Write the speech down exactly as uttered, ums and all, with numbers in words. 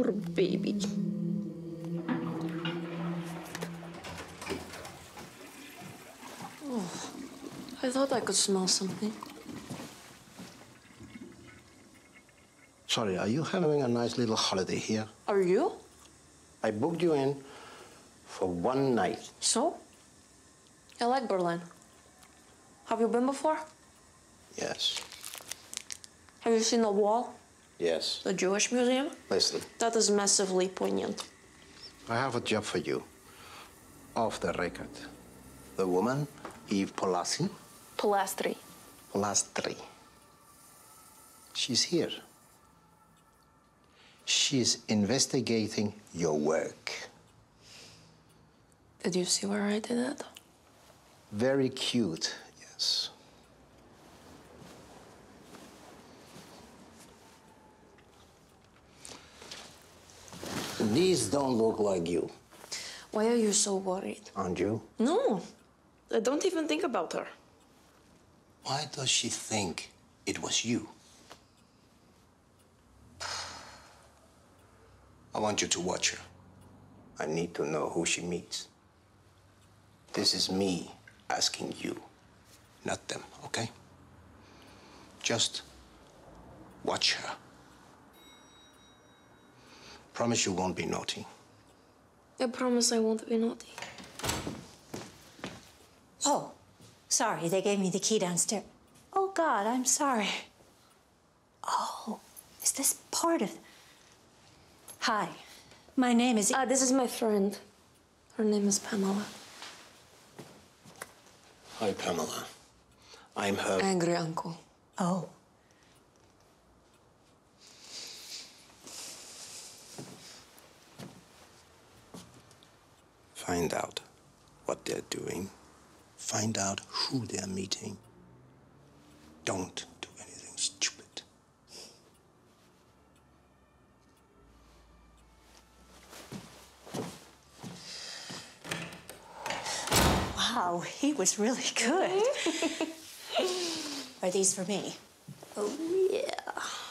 Poor baby. Oh, I thought I could smell something. Sorry, are you having a nice little holiday here? Are you? I booked you in for one night. So? I like Berlin. Have you been before? Yes. Have you seen the wall? Yes. The Jewish Museum? Listen. That is massively poignant. I have a job for you. Off the record. The woman, Eve Polastri. Polastri. Polastri. She's here. She's investigating your work. Did you see where I did it? Very cute, yes. These don't look like you. Why are you so worried? Aren't you? No, I don't even think about her. Why does she think it was you? I want you to watch her. I need to know who she meets. This is me asking you, not them, okay? Just watch her. Promise you won't be naughty. I promise I won't be naughty. Oh, sorry, they gave me the key downstairs. Oh, God, I'm sorry. Oh, is this part of... Hi, my name is... Ah, uh, this is my friend. Her name is Pamela. Hi, Pamela. I'm her... Angry uncle. Oh. Find out what they're doing. Find out who they're meeting. Don't do anything stupid. Wow, he was really good. Are these for me? Oh, yeah.